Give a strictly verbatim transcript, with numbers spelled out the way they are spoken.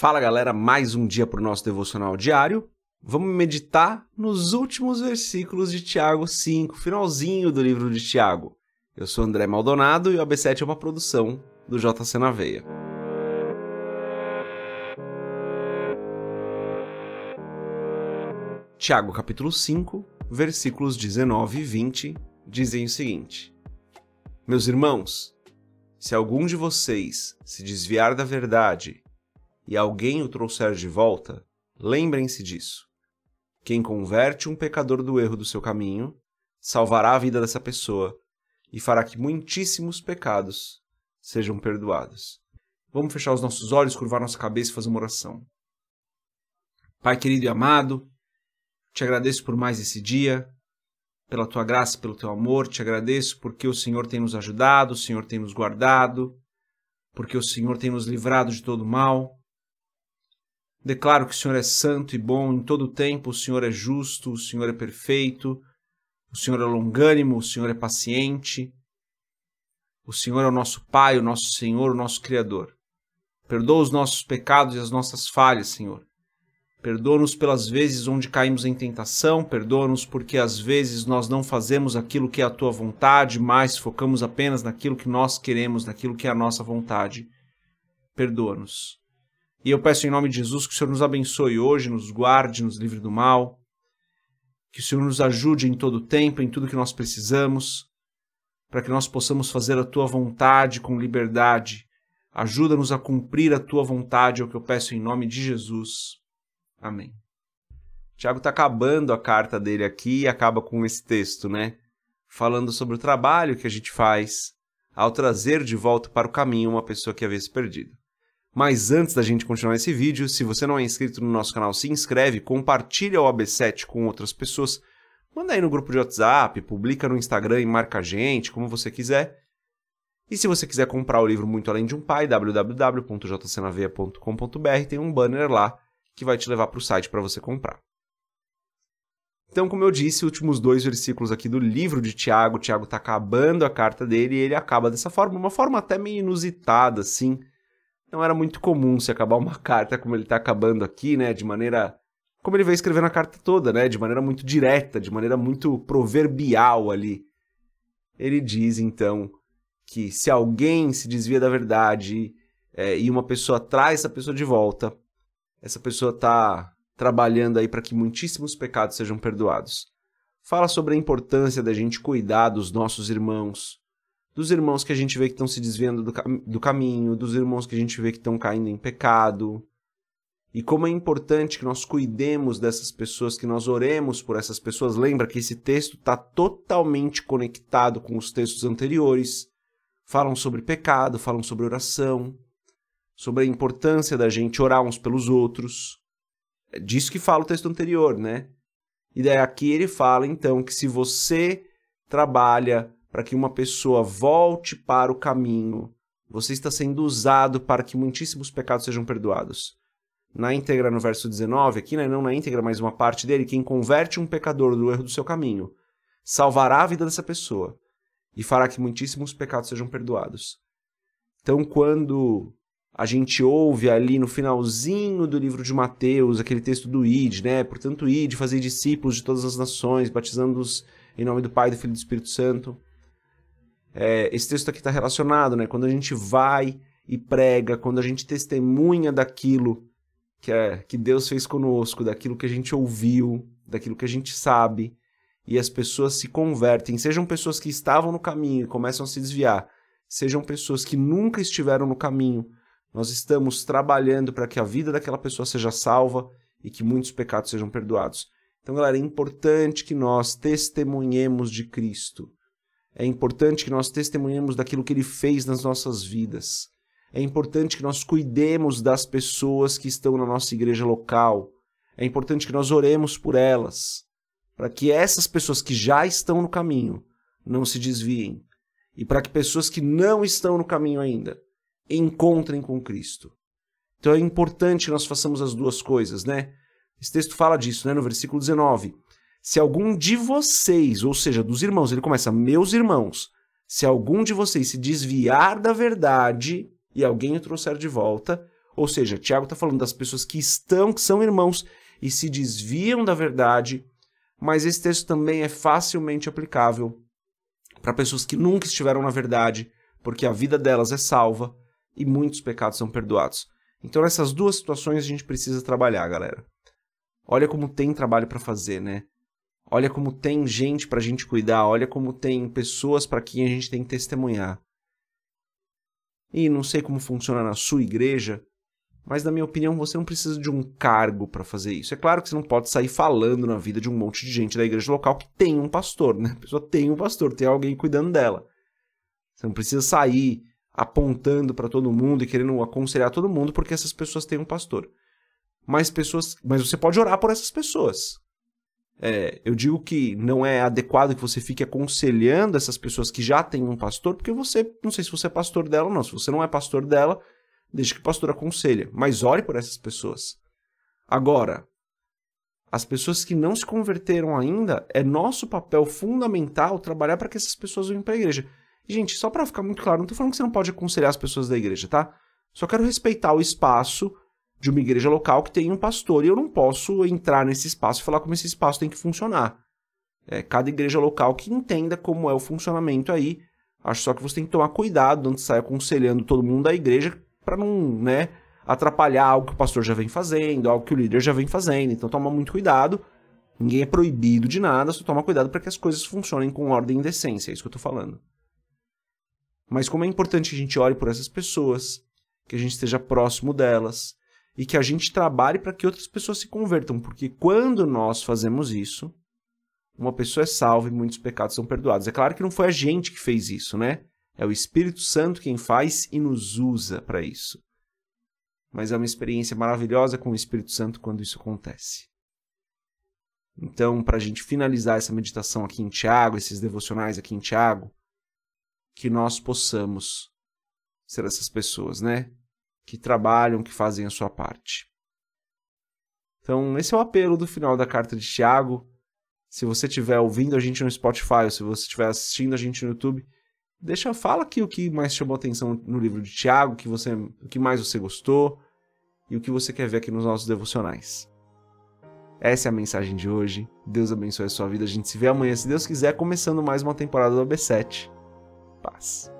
Fala galera, mais um dia para o nosso devocional diário. Vamos meditar nos últimos versículos de Tiago cinco, finalzinho do livro de Tiago. Eu sou André Maldonado e o A B sete é uma produção do J C na Veia. Tiago capítulo cinco, versículos dezenove e vinte, dizem o seguinte: Meus irmãos, se algum de vocês se desviar da verdade e alguém o trouxer de volta, lembrem-se disso. Quem converte um pecador do erro do seu caminho, salvará a vida dessa pessoa e fará que muitíssimos pecados sejam perdoados. Vamos fechar os nossos olhos, curvar nossa cabeça e fazer uma oração. Pai querido e amado, te agradeço por mais esse dia, pela tua graça, pelo teu amor. Te agradeço porque o Senhor tem nos ajudado, o Senhor tem nos guardado, porque o Senhor tem nos livrado de todo mal. Declaro que o Senhor é santo e bom em todo o tempo, o Senhor é justo, o Senhor é perfeito, o Senhor é longânimo, o Senhor é paciente, o Senhor é o nosso Pai, o nosso Senhor, o nosso Criador. Perdoa os nossos pecados e as nossas falhas, Senhor. Perdoa-nos pelas vezes onde caímos em tentação, perdoa-nos porque às vezes nós não fazemos aquilo que é a Tua vontade, mas focamos apenas naquilo que nós queremos, naquilo que é a nossa vontade. Perdoa-nos. E eu peço em nome de Jesus que o Senhor nos abençoe hoje, nos guarde, nos livre do mal, que o Senhor nos ajude em todo o tempo, em tudo que nós precisamos, para que nós possamos fazer a Tua vontade com liberdade. Ajuda-nos a cumprir a Tua vontade, é o que eu peço em nome de Jesus. Amém. Tiago está acabando a carta dele aqui e acaba com esse texto, né? Falando sobre o trabalho que a gente faz ao trazer de volta para o caminho uma pessoa que havia se perdido. Mas antes da gente continuar esse vídeo, se você não é inscrito no nosso canal, se inscreve, compartilha o A B sete com outras pessoas, manda aí no grupo de WhatsApp, publica no Instagram e marca a gente, como você quiser. E se você quiser comprar o livro Muito Além de um Pai, w w w ponto j c n a veia ponto com ponto b r, tem um banner lá que vai te levar para o site para você comprar. Então, como eu disse, os últimos dois versículos aqui do livro de Tiago, Tiago está acabando a carta dele e ele acaba dessa forma, uma forma até meio inusitada, assim. Não era muito comum se acabar uma carta como ele está acabando aqui, né? De maneira... como ele veio escrevendo a carta toda, né? De maneira muito direta, de maneira muito proverbial ali. Ele diz, então, que se alguém se desvia da verdade é, e uma pessoa traz essa pessoa de volta, essa pessoa está trabalhando aí para que muitíssimos pecados sejam perdoados. Fala sobre a importância da gente cuidar dos nossos irmãos, dos irmãos que a gente vê que estão se desviando do, cam do caminho, dos irmãos que a gente vê que estão caindo em pecado. E como é importante que nós cuidemos dessas pessoas, que nós oremos por essas pessoas. Lembra que esse texto está totalmente conectado com os textos anteriores. Falam sobre pecado, falam sobre oração, sobre a importância da gente orar uns pelos outros. É disso que fala o texto anterior, né? E daí aqui ele fala, então, que se você trabalha para que uma pessoa volte para o caminho, você está sendo usado para que muitíssimos pecados sejam perdoados. Na íntegra, no verso dezenove, aqui, né? Não na íntegra, mas uma parte dele, quem converte um pecador do erro do seu caminho, salvará a vida dessa pessoa e fará que muitíssimos pecados sejam perdoados. Então, quando a gente ouve ali no finalzinho do livro de Mateus, aquele texto do Ide, né? Portanto, ide, fazei discípulos de todas as nações, batizando-os em nome do Pai, do Filho e do Espírito Santo. É, esse texto aqui está relacionado, né? Quando a gente vai e prega, quando a gente testemunha daquilo que, é, que Deus fez conosco, daquilo que a gente ouviu, daquilo que a gente sabe, e as pessoas se convertem, sejam pessoas que estavam no caminho e começam a se desviar, sejam pessoas que nunca estiveram no caminho, nós estamos trabalhando para que a vida daquela pessoa seja salva e que muitos pecados sejam perdoados. Então, galera, é importante que nós testemunhemos de Cristo. É importante que nós testemunhemos daquilo que Ele fez nas nossas vidas. É importante que nós cuidemos das pessoas que estão na nossa igreja local. É importante que nós oremos por elas, para que essas pessoas que já estão no caminho não se desviem. E para que pessoas que não estão no caminho ainda encontrem com Cristo. Então é importante que nós façamos as duas coisas, né? Esse texto fala disso, né? No versículo dezenove. Se algum de vocês, ou seja, dos irmãos, ele começa, meus irmãos, se algum de vocês se desviar da verdade e alguém o trouxer de volta, Ou seja, Tiago está falando das pessoas que estão, que são irmãos e se desviam da verdade, mas esse texto também é facilmente aplicável para pessoas que nunca estiveram na verdade, porque a vida delas é salva e muitos pecados são perdoados. Então, nessas duas situações, a gente precisa trabalhar, galera. Olha como tem trabalho para fazer, né? Olha como tem gente para a gente cuidar, olha como tem pessoas para quem a gente tem que testemunhar. E não sei como funciona na sua igreja, mas, na minha opinião, você não precisa de um cargo para fazer isso. É claro que você não pode sair falando na vida de um monte de gente da igreja local que tem um pastor, né? A pessoa tem um pastor, tem alguém cuidando dela. Você não precisa sair apontando para todo mundo e querendo aconselhar todo mundo porque essas pessoas têm um pastor. Mas, pessoas, mas você pode orar por essas pessoas. É, eu digo que não é adequado que você fique aconselhando essas pessoas que já têm um pastor, porque você, não sei se você é pastor dela ou não. Se você não é pastor dela, deixa que o pastor aconselha, mas ore por essas pessoas. Agora, as pessoas que não se converteram ainda, é nosso papel fundamental trabalhar para que essas pessoas venham para a igreja. E, gente, só para ficar muito claro, não estou falando que você não pode aconselhar as pessoas da igreja, tá? Só quero respeitar o espaço de uma igreja local que tem um pastor e eu não posso entrar nesse espaço e falar como esse espaço tem que funcionar. É, cada igreja local que entenda como é o funcionamento aí, acho só que você tem que tomar cuidado antes de sair aconselhando todo mundo da igreja, para não, né, atrapalhar algo que o pastor já vem fazendo, algo que o líder já vem fazendo. Então toma muito cuidado, ninguém é proibido de nada, só toma cuidado para que as coisas funcionem com ordem e decência, é isso que eu estou falando. Mas como é importante que a gente ore por essas pessoas, que a gente esteja próximo delas e que a gente trabalhe para que outras pessoas se convertam, porque quando nós fazemos isso, uma pessoa é salva e muitos pecados são perdoados. É claro que não foi a gente que fez isso, né? É o Espírito Santo quem faz e nos usa para isso. Mas é uma experiência maravilhosa com o Espírito Santo quando isso acontece. Então, para a gente finalizar essa meditação aqui em Tiago, esses devocionais aqui em Tiago, que nós possamos ser essas pessoas, né? Que trabalham, que fazem a sua parte. Então, esse é o apelo do final da carta de Tiago. Se você estiver ouvindo a gente no Spotify ou se você estiver assistindo a gente no YouTube, Deixa, fala aqui o que mais chamou atenção no livro de Tiago, que você, o que mais você gostou e o que você quer ver aqui nos nossos devocionais. Essa é a mensagem de hoje. Deus abençoe a sua vida. A gente se vê amanhã, se Deus quiser, começando mais uma temporada do A B sete. Paz.